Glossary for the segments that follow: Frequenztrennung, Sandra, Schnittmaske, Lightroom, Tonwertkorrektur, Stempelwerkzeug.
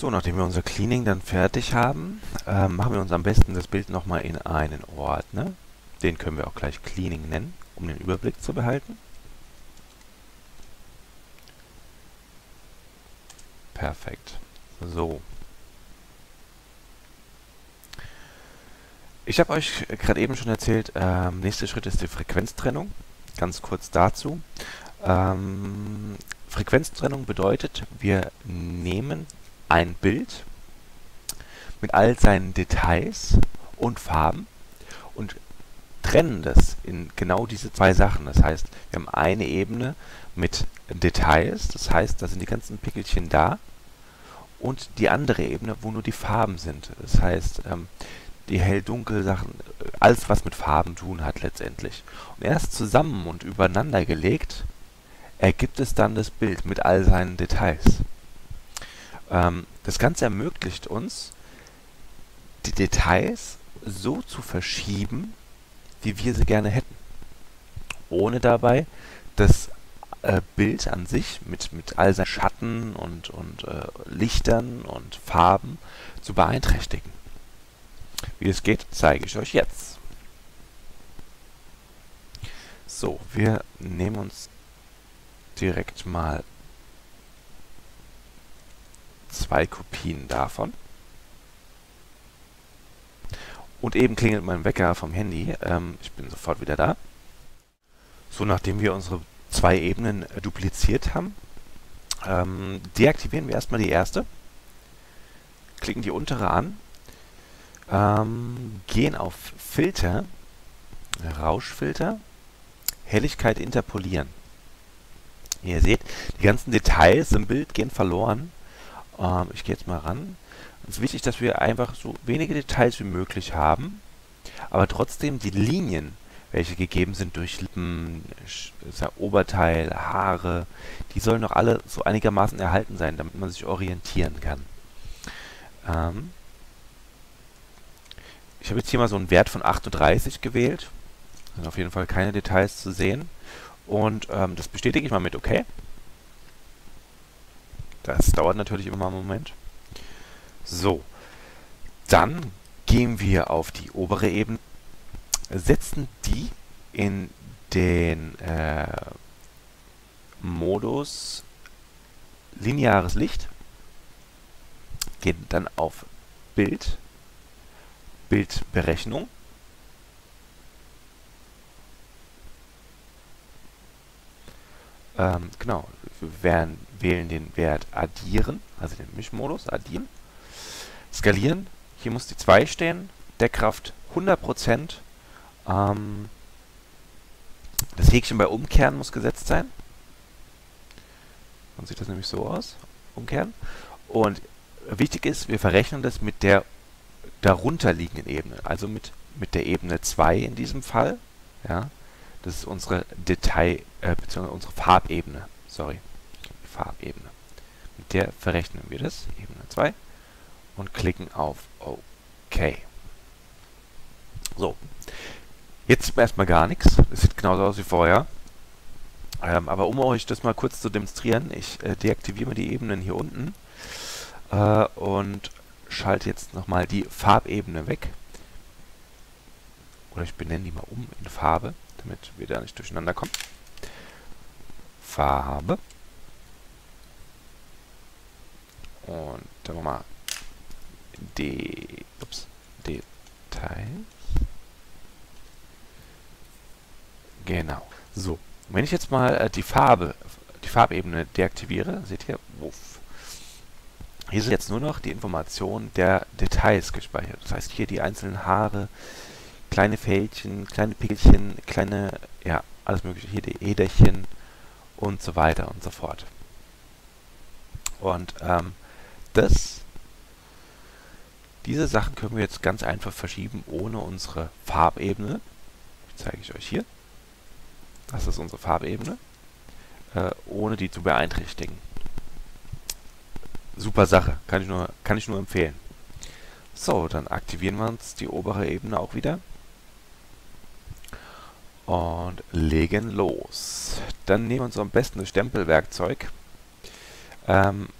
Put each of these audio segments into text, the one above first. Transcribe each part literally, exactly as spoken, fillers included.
So, nachdem wir unser Cleaning dann fertig haben, äh, machen wir uns am besten das Bild nochmal in einen Ordner. Den können wir auch gleich Cleaning nennen, um den Überblick zu behalten. Perfekt. So. Ich habe euch gerade eben schon erzählt, ähm, nächster Schritt ist die Frequenztrennung. Ganz kurz dazu. Ähm, Frequenztrennung bedeutet, wir nehmen ein Bild mit all seinen Details und Farben und trennen das in genau diese zwei Sachen. Das heißt, wir haben eine Ebene mit Details, das heißt, da sind die ganzen Pickelchen da, und die andere Ebene, wo nur die Farben sind. Das heißt, ähm, die hell-dunkel Sachen, alles was mit Farben tun hat letztendlich. Und erst zusammen und übereinander gelegt, ergibt es dann das Bild mit all seinen Details. Ähm, das Ganze ermöglicht uns, die Details so zu verschieben, wie wir sie gerne hätten, ohne dabei das äh, Bild an sich mit, mit all seinen Schatten und, und äh, Lichtern und Farben zu beeinträchtigen. Wie das geht, zeige ich euch jetzt. So, wir nehmen uns direkt mal zwei Kopien davon. Und eben klingelt mein Wecker vom Handy. Ähm, ich bin sofort wieder da. So, nachdem wir unsere zwei Ebenen äh, dupliziert haben, ähm, deaktivieren wir erstmal die erste, klicken die untere an, ähm, gehen auf Filter, Rauschfilter, Helligkeit interpolieren. Ihr seht, die ganzen Details im Bild gehen verloren. Ähm, ich gehe jetzt mal ran. Es ist wichtig, dass wir einfach so wenige Details wie möglich haben, aber trotzdem die Linien, welche gegeben sind durch Lippen, Oberteil, Haare, die sollen noch alle so einigermaßen erhalten sein, damit man sich orientieren kann. Ähm ich habe jetzt hier mal so einen Wert von achtunddreißig gewählt. Da sind auf jeden Fall keine Details zu sehen. Und ähm, das bestätige ich mal mit OK. Das dauert natürlich immer mal einen Moment. So, dann gehen wir auf die obere Ebene, setzen die in den äh, Modus lineares Licht, gehen dann auf Bild, Bildberechnung, ähm, genau, wir werden, wählen den Wert addieren, also den Mischmodus addieren. Skalieren, hier muss die zwei stehen, Deckkraft hundert Prozent, ähm, das Häkchen bei Umkehren muss gesetzt sein. Dann sieht das nämlich so aus, Umkehren. Und wichtig ist, wir verrechnen das mit der darunter liegenden Ebene, also mit, mit der Ebene zwei in diesem Fall. Ja, das ist unsere Detail, äh, beziehungsweise unsere Farbebene, sorry, die Farbebene. Mit der verrechnen wir das, Ebene zwei. Und klicken auf OK. So, jetzt sieht man erstmal gar nichts. Es sieht genauso aus wie vorher. Ähm, aber um euch das mal kurz zu demonstrieren, ich äh, deaktiviere mal die Ebenen hier unten äh, und schalte jetzt nochmal die Farbebene weg. Oder ich benenne die mal um in Farbe, damit wir da nicht durcheinander kommen. Farbe. Und dann nochmal De, ups, Details. Genau. So, wenn ich jetzt mal äh, die Farbe, die Farbebene deaktiviere, seht ihr, wuff. Hier sind jetzt nur noch die Informationen der Details gespeichert. Das heißt, hier die einzelnen Haare, kleine Fältchen, kleine Pickelchen, kleine, ja, alles mögliche, hier die Äderchen und so weiter und so fort. Und ähm, das Diese Sachen können wir jetzt ganz einfach verschieben ohne unsere Farbebene. Die zeige ich euch hier. Das ist unsere Farbebene. Äh, ohne die zu beeinträchtigen. Super Sache. Kann ich nur, kann ich nur empfehlen. So, dann aktivieren wir uns die obere Ebene auch wieder. Und legen los. Dann nehmen wir uns am besten das Stempelwerkzeug. Ähm,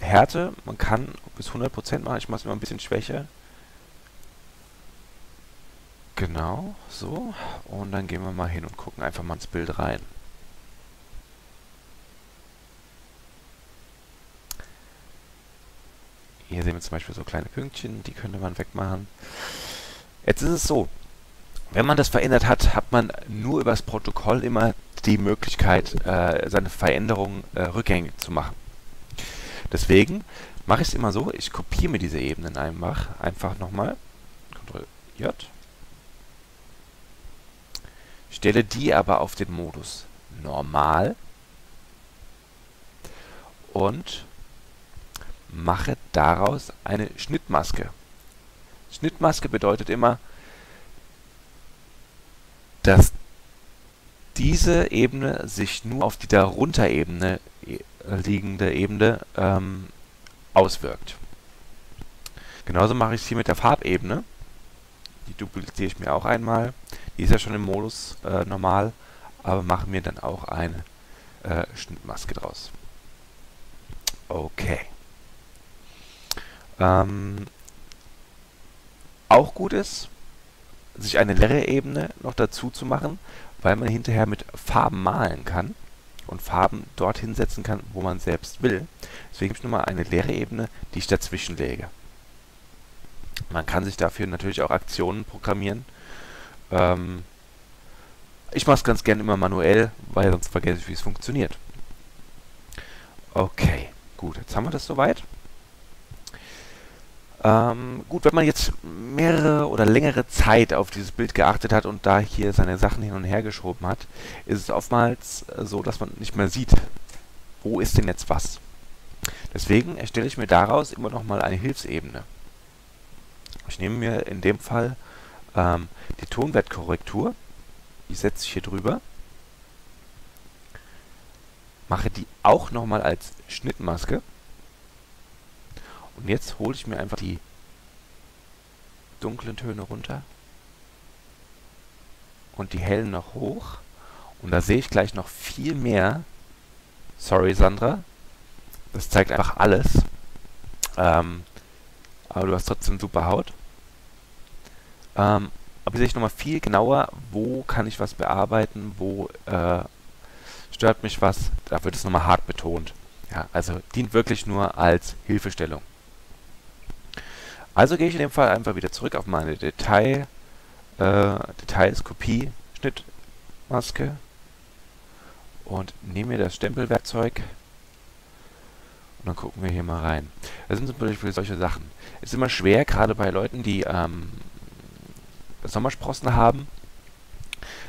Härte, man kann bis hundert Prozent machen, ich mache es immer ein bisschen schwächer. Genau, so. Und dann gehen wir mal hin und gucken einfach mal ins Bild rein. Hier sehen wir zum Beispiel so kleine Pünktchen, die könnte man wegmachen. Jetzt ist es so, wenn man das verändert hat, hat man nur über das Protokoll immer die Möglichkeit, äh, seine Veränderung äh, rückgängig zu machen. Deswegen mache ich es immer so, ich kopiere mir diese Ebenen einfach, einfach nochmal, Ctrl J, stelle die aber auf den Modus Normal und mache daraus eine Schnittmaske. Schnittmaske bedeutet immer, dass diese Ebene sich nur auf die darunter Ebene, e liegende Ebene ähm, auswirkt. Genauso mache ich es hier mit der Farbebene. Die dupliziere ich mir auch einmal. Die ist ja schon im Modus äh, normal, aber mache mir dann auch eine äh, Schnittmaske draus. Okay. Ähm, auch gut ist, sich eine leere Ebene noch dazu zu machen, weil man hinterher mit Farben malen kann und Farben dorthin setzen kann, wo man selbst will. Deswegen gibt es nochmal eine leere Ebene, die ich dazwischen lege. Man kann sich dafür natürlich auch Aktionen programmieren. Ähm, ich mache es ganz gerne immer manuell, weil sonst vergesse ich, wie es funktioniert. Okay, gut, jetzt haben wir das soweit. Ähm, gut, wenn man jetzt mehrere oder längere Zeit auf dieses Bild geachtet hat und da hier seine Sachen hin und her geschoben hat, ist es oftmals so, dass man nicht mehr sieht, wo ist denn jetzt was. Deswegen erstelle ich mir daraus immer nochmal eine Hilfsebene. Ich nehme mir in dem Fall ähm, die Tonwertkorrektur, die setze ich hier drüber, mache die auch nochmal als Schnittmaske. Und jetzt hole ich mir einfach die dunklen Töne runter und die hellen noch hoch. Und da sehe ich gleich noch viel mehr. Sorry, Sandra. Das zeigt einfach alles. Ähm, aber du hast trotzdem super Haut. Ähm, aber sehe ich nochmal viel genauer, wo kann ich was bearbeiten, wo äh, stört mich was. Da wird es nochmal hart betont. Ja, also dient wirklich nur als Hilfestellung. Also gehe ich in dem Fall einfach wieder zurück auf meine Detail, äh, Details, Kopie, Schnittmaske und nehme mir das Stempelwerkzeug und dann gucken wir hier mal rein. Das sind zum Beispiel solche Sachen. Ist immer schwer, gerade bei Leuten, die ähm, Sommersprossen haben,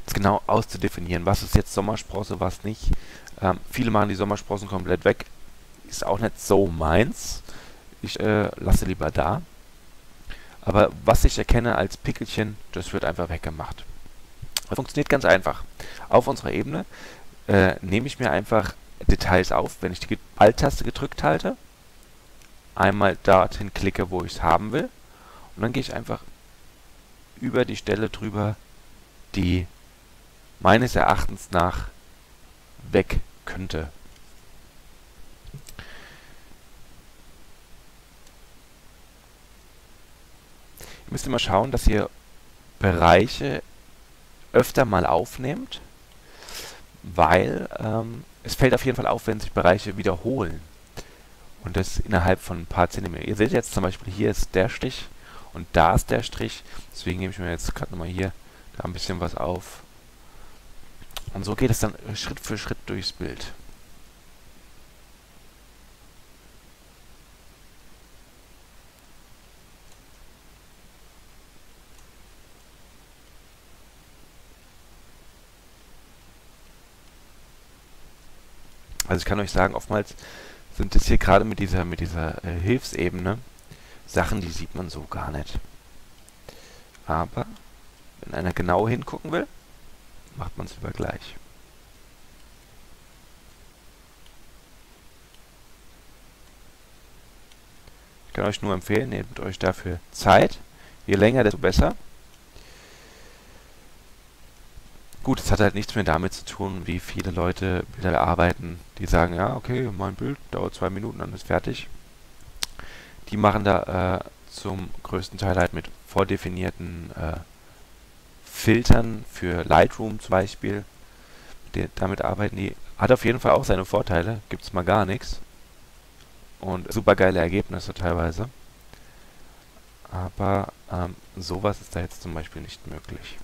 das genau auszudefinieren. Was ist jetzt Sommersprosse, was nicht. Ähm, viele machen die Sommersprossen komplett weg. Ist auch nicht so meins. Ich äh, lasse lieber da. Aber was ich erkenne als Pickelchen, das wird einfach weggemacht. Das funktioniert ganz einfach. Auf unserer Ebene äh, nehme ich mir einfach Details auf. Wenn ich die Alt-Taste gedrückt halte, einmal dorthin klicke, wo ich es haben will, und dann gehe ich einfach über die Stelle drüber, die meines Erachtens nach weg könnte. Ihr müsst immer schauen, dass ihr Bereiche öfter mal aufnehmt, weil ähm, es fällt auf jeden Fall auf, wenn sich Bereiche wiederholen. Und das innerhalb von ein paar Zentimeter. Ihr seht jetzt zum Beispiel, hier ist der Strich und da ist der Strich. Deswegen nehme ich mir jetzt gerade nochmal hier da ein bisschen was auf. Und so geht es dann Schritt für Schritt durchs Bild. Also ich kann euch sagen, oftmals sind es hier gerade mit dieser, mit dieser äh, Hilfsebene Sachen, die sieht man so gar nicht. Aber wenn einer genau hingucken will, macht man es lieber gleich. Ich kann euch nur empfehlen, nehmt euch dafür Zeit. Je länger, desto besser. Gut, es hat halt nichts mehr damit zu tun, wie viele Leute Bilder arbeiten, die sagen, ja, okay, mein Bild dauert zwei Minuten, dann ist fertig. die machen da äh, zum größten Teil halt mit vordefinierten äh, Filtern für Lightroom zum Beispiel. Die, damit arbeiten die. Hat auf jeden Fall auch seine Vorteile, gibt es mal gar nichts. Und super geile Ergebnisse teilweise. Aber ähm, sowas ist da jetzt zum Beispiel nicht möglich.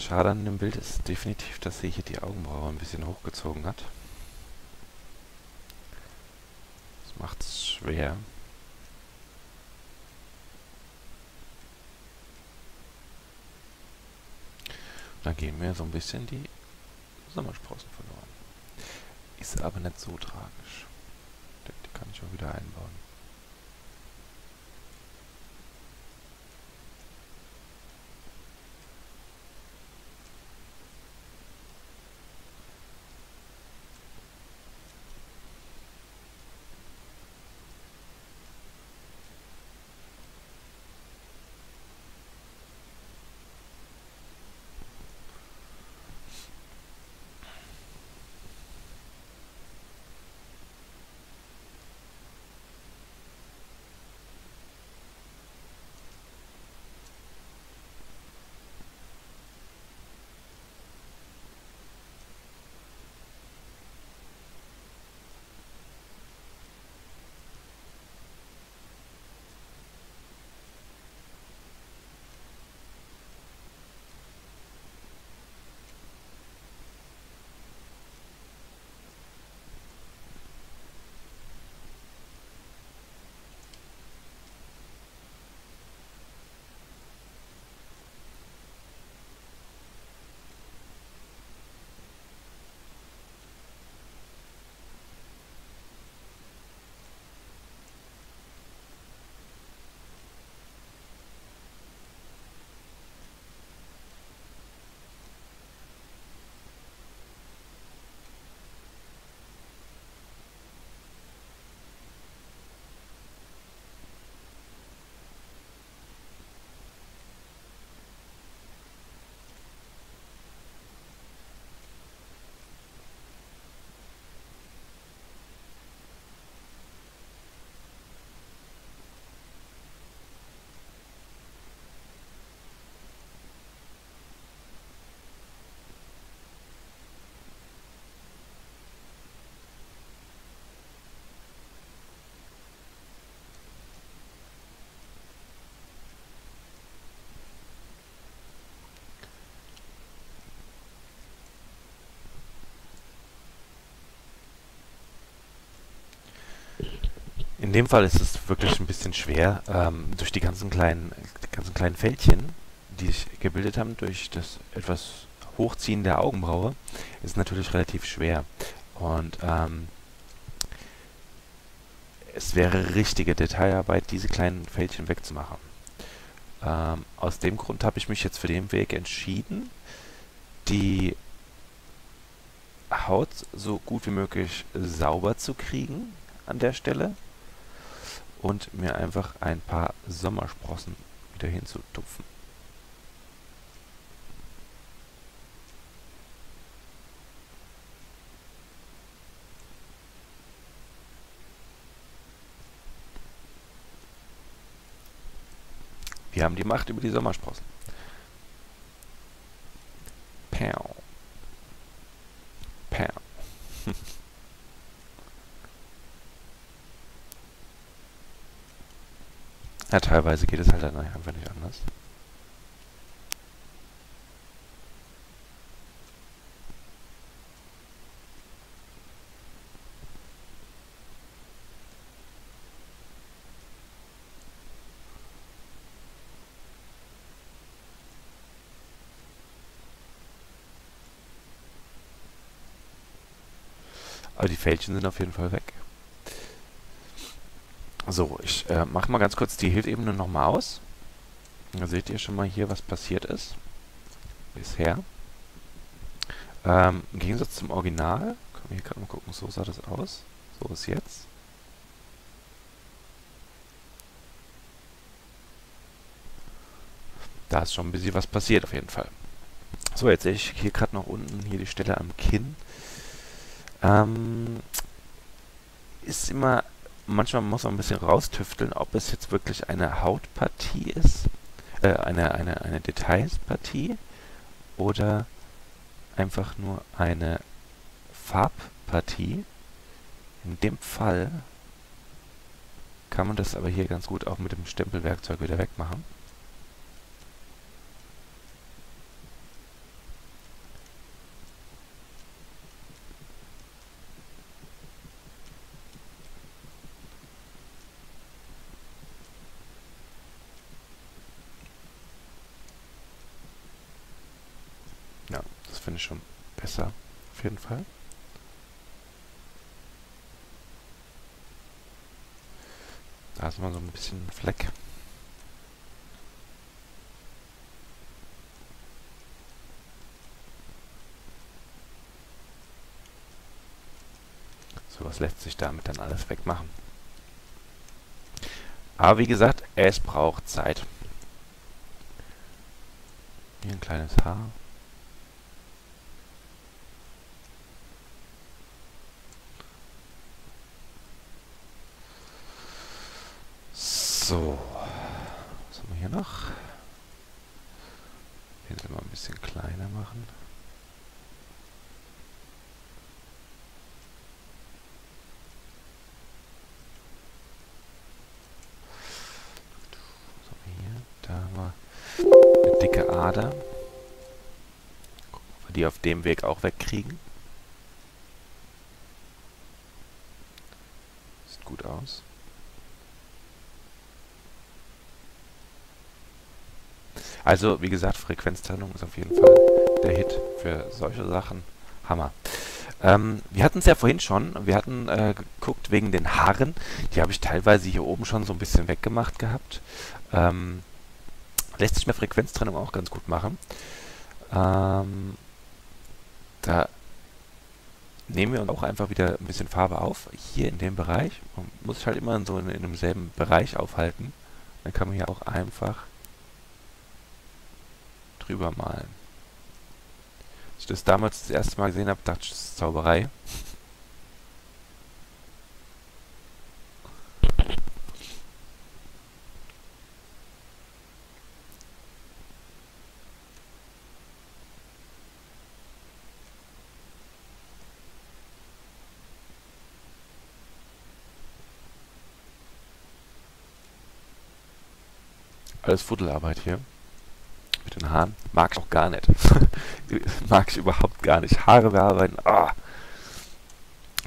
schade an dem Bild ist definitiv, dass sie hier die Augenbraue ein bisschen hochgezogen hat. Das macht's schwer. Da gehen mir so ein bisschen die Sommersprossen verloren. Ist aber nicht so tragisch. Die kann ich auch wieder einbauen. In dem Fall ist es wirklich ein bisschen schwer, ähm, durch die ganzen kleinen, die ganzen kleinen Fältchen, die sich gebildet haben, durch das etwas Hochziehen der Augenbraue, ist natürlich relativ schwer. Und ähm, es wäre richtige Detailarbeit, diese kleinen Fältchen wegzumachen. Ähm, aus dem Grund habe ich mich jetzt für den Weg entschieden, die Haut so gut wie möglich sauber zu kriegen an der Stelle. Und mir einfach ein paar Sommersprossen wieder hinzutupfen. Wir haben die Macht über die Sommersprossen. Pow. Pow. Ja, teilweise geht es halt dann einfach nicht anders. Aber die Fältchen sind auf jeden Fall weg. So, ich äh, mache mal ganz kurz die Hilfebene nochmal aus. Da seht ihr schon mal hier, was passiert ist. Bisher. Ähm, Im Gegensatz zum Original. Können wir hier gerade mal gucken, so sah das aus. So ist jetzt. Da ist schon ein bisschen was passiert auf jeden Fall. So, jetzt sehe ich hier gerade noch unten hier die Stelle am Kinn. Ähm, ist immer... Manchmal muss man ein bisschen raustüfteln, ob es jetzt wirklich eine Hautpartie ist, äh, eine, eine, eine Detailspartie oder einfach nur eine Farbpartie. In dem Fall kann man das aber hier ganz gut auch mit dem Stempelwerkzeug wieder wegmachen. finde ich schon besser, auf jeden Fall. Da ist mal so ein bisschen Fleck. Sowas lässt sich damit dann alles wegmachen. Aber wie gesagt, es braucht Zeit. Hier ein kleines Haar. So. Was haben wir hier noch? Den soll man ein bisschen kleiner machen. Ader. Gucken, ob wir die auf dem Weg auch wegkriegen. Sieht gut aus. Also, wie gesagt, Frequenztrennung ist auf jeden Fall der Hit für solche Sachen. Hammer. Ähm, wir hatten es ja vorhin schon. Wir hatten äh, geguckt wegen den Haaren. Die habe ich teilweise hier oben schon so ein bisschen weggemacht gehabt. Ähm, Lässt sich mit Frequenztrennung auch ganz gut machen. Ähm, da nehmen wir uns auch einfach wieder ein bisschen Farbe auf. Hier in dem Bereich. Man muss sich halt immer so in, in demselben Bereich aufhalten. Dann kann man hier auch einfach drüber malen. Als ich das damals das erste Mal gesehen habe, dachte ich, das ist Zauberei. Alles Fuddelarbeit hier. Mit den Haaren. Mag ich auch gar nicht. Mag ich überhaupt gar nicht. Haare bearbeiten. Oh.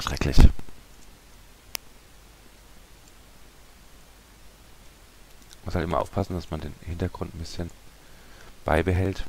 Schrecklich. Muss halt immer aufpassen, dass man den Hintergrund ein bisschen beibehält.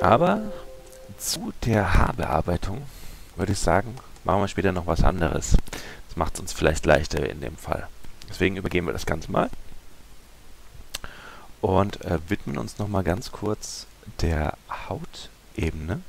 Aber zu der Haarbearbeitung würde ich sagen, machen wir später noch was anderes. Das macht es uns vielleicht leichter in dem Fall. Deswegen übergeben wir das Ganze mal und äh, widmen uns nochmal ganz kurz der Hautebene.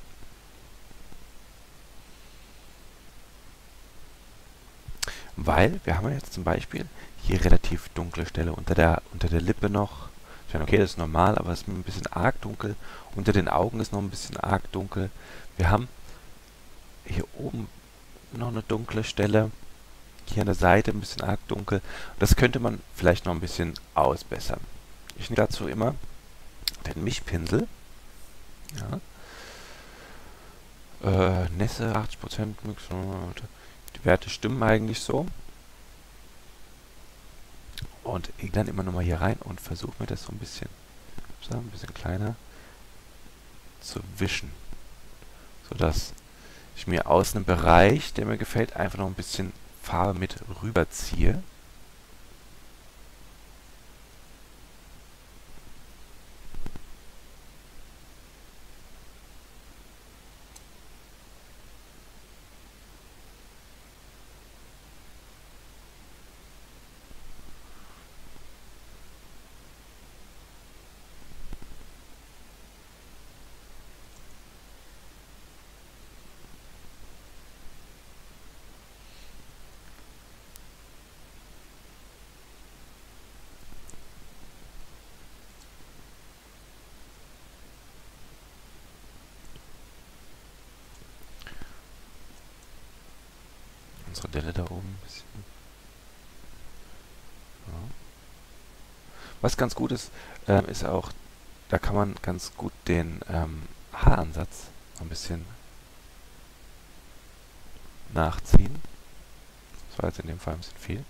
Weil wir haben ja jetzt zum Beispiel hier relativ dunkle Stelle unter der, unter der Lippe noch. Okay, das ist normal, aber es ist ein bisschen arg dunkel. Unter den Augen ist noch ein bisschen arg dunkel. Wir haben hier oben noch eine dunkle Stelle. Hier an der Seite ein bisschen arg dunkel. Das könnte man vielleicht noch ein bisschen ausbessern. Ich nehme dazu immer den Mischpinsel. Ja. Äh, Nässe, achtzig Prozent. Die Werte stimmen eigentlich so. Und ich dann immer nochmal hier rein und versuche mir das so ein bisschen, so ein bisschen kleiner zu wischen. Sodass ich mir aus einem Bereich, der mir gefällt, einfach noch ein bisschen Farbe mit rüberziehe. Delle da oben ein bisschen. Ja. Was ganz gut ist, äh, ist auch, da kann man ganz gut den ähm, Haaransatz ein bisschen nachziehen. Das war jetzt in dem Fall ein bisschen viel.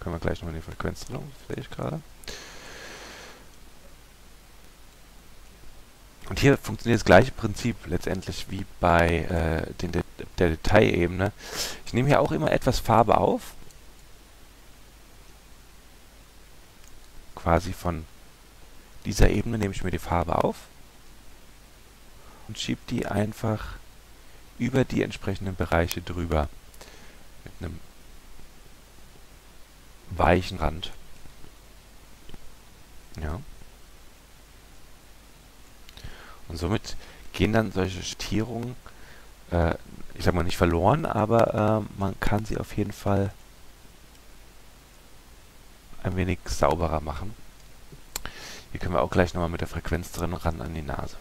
Können wir gleich nochmal die Frequenztrennung, sehe ich gerade. Und hier funktioniert das gleiche Prinzip letztendlich wie bei äh, den De der Detailebene. Ich nehme hier auch immer etwas Farbe auf. Quasi von dieser Ebene nehme ich mir die Farbe auf und schiebe die einfach über die entsprechenden Bereiche drüber. Mit einem weichen Rand. Ja. Und somit gehen dann solche Schattierungen, äh, ich sag mal nicht verloren, aber äh, man kann sie auf jeden Fall ein wenig sauberer machen. Hier können wir auch gleich nochmal mit der Frequenz drin ran an die Nase.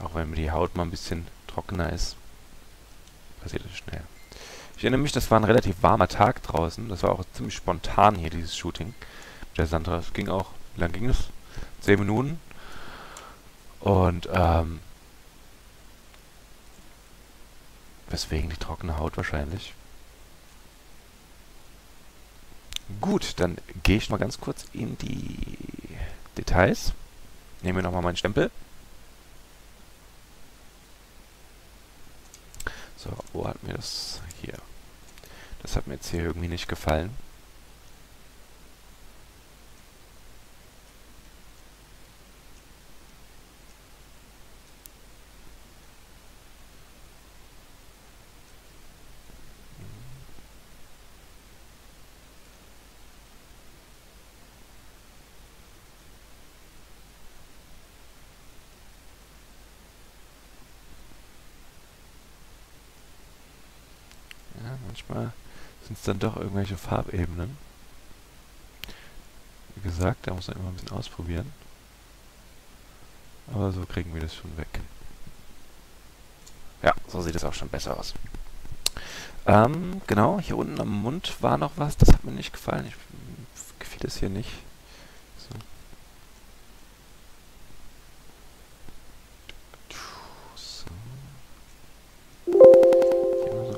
Auch wenn mir die Haut mal ein bisschen trockener ist, passiert das schnell. Ich erinnere mich, das war ein relativ warmer Tag draußen. Das war auch ziemlich spontan hier, dieses Shooting mit der Sandra. Es ging auch, wie lange ging es? Zehn Minuten. Und, ähm, weswegen die trockene Haut wahrscheinlich. Gut, dann gehe ich mal ganz kurz in die Details. Nehme mir nochmal meinen Stempel. So, wo hat mir das hier? Das hat mir jetzt hier irgendwie nicht gefallen. Manchmal sind es dann doch irgendwelche Farbebenen. Wie gesagt, da muss man immer ein bisschen ausprobieren. Aber so kriegen wir das schon weg. Ja, so sieht es auch schon besser aus. Ähm, genau, hier unten am Mund war noch was, das hat mir nicht gefallen. Ich gefiel das hier nicht. So.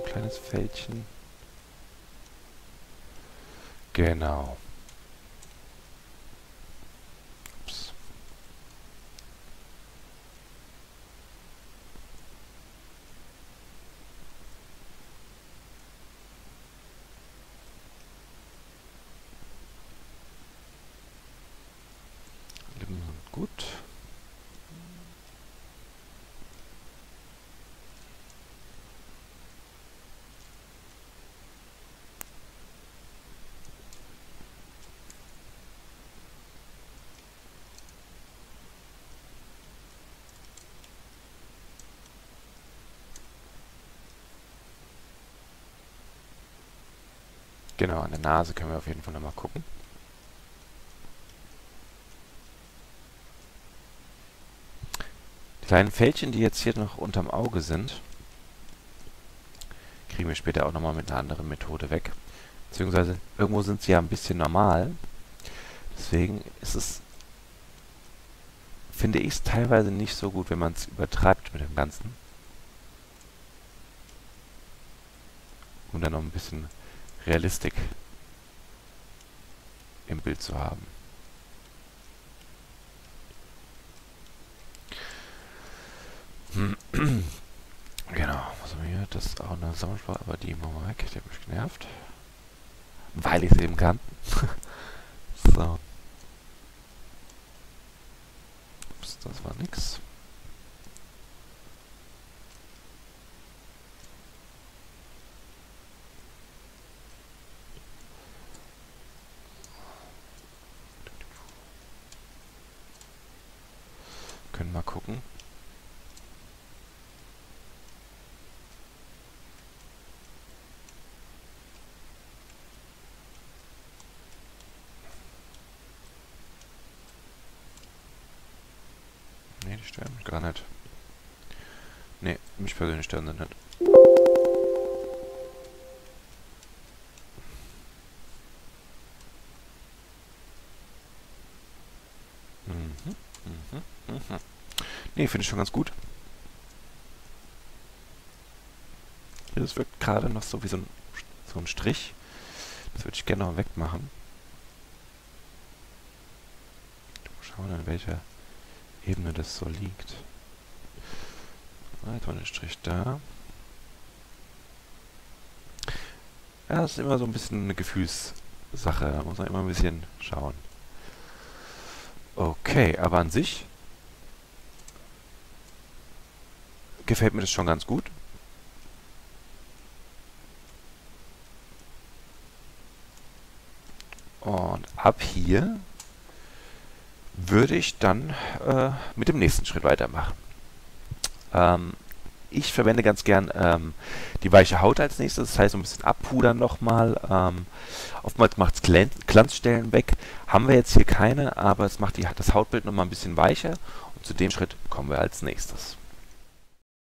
Kleines Fältchen. Genau. Ups. Lippen sind gut. Genau, an der Nase können wir auf jeden Fall nochmal gucken. Die kleinen Fältchen, die jetzt hier noch unterm Auge sind, kriegen wir später auch nochmal mit einer anderen Methode weg. Beziehungsweise, irgendwo sind sie ja ein bisschen normal. Deswegen ist es, finde ich es teilweise nicht so gut, wenn man es übertreibt mit dem Ganzen. Um dann noch ein bisschen Realistik im Bild zu haben. Genau, was haben wir hier? Das ist auch eine Sommerspur, aber die machen wir weg, die hat mich genervt. Weil ich es eben kann. So. Ups, das war nix. Mal gucken. Ne, die stören mich gar nicht. Ne, mich persönlich stören sie nicht. Mhm, mhm, mhm. Ne, finde ich schon ganz gut. Hier, das wirkt gerade noch so wie so ein, so ein Strich. Das würde ich gerne noch wegmachen. Schauen, an welcher Ebene das so liegt. Jetzt mal den Strich da. Ja, das ist immer so ein bisschen eine Gefühlssache. Da muss man immer ein bisschen schauen. Okay, aber an sich gefällt mir das schon ganz gut. Und ab hier würde ich dann äh, mit dem nächsten Schritt weitermachen. Ähm, ich verwende ganz gern ähm, die weiche Haut als nächstes, das heißt so ein bisschen abpudern nochmal. Ähm, oftmals macht es Glanz, Glanzstellen weg, haben wir jetzt hier keine, aber es macht die, das Hautbild nochmal ein bisschen weicher und zu dem Schritt kommen wir als nächstes.